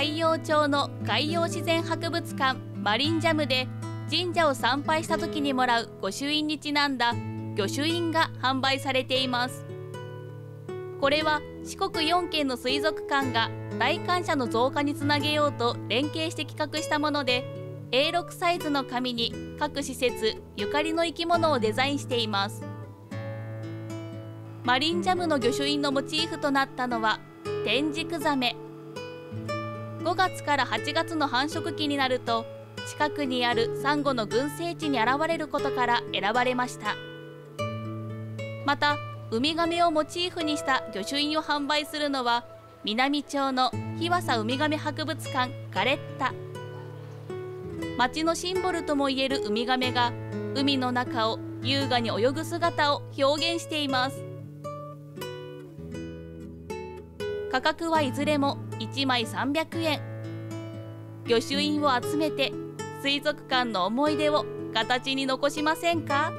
海陽町の海洋自然博物館マリンジャムで神社を参拝した時にもらう御朱印にちなんだ御朱印が販売されています。これは四国4県の水族館が来館者の増加につなげようと連携して企画したもので、A6 サイズの紙に各施設ゆかりの生き物をデザインしています。マリンジャムの御朱印のモチーフとなったのはテンジクザメ。5月から8月の繁殖期になると近くにあるサンゴの群生地に現れることから選ばれました。またウミガメをモチーフにした御朱印を販売するのは南町の日和佐ウミガメ博物館ガレッタ。町のシンボルともいえるウミガメが海の中を優雅に泳ぐ姿を表現しています。価格はいずれも1枚300円。御朱印を集めて水族館の思い出を形に残しませんか？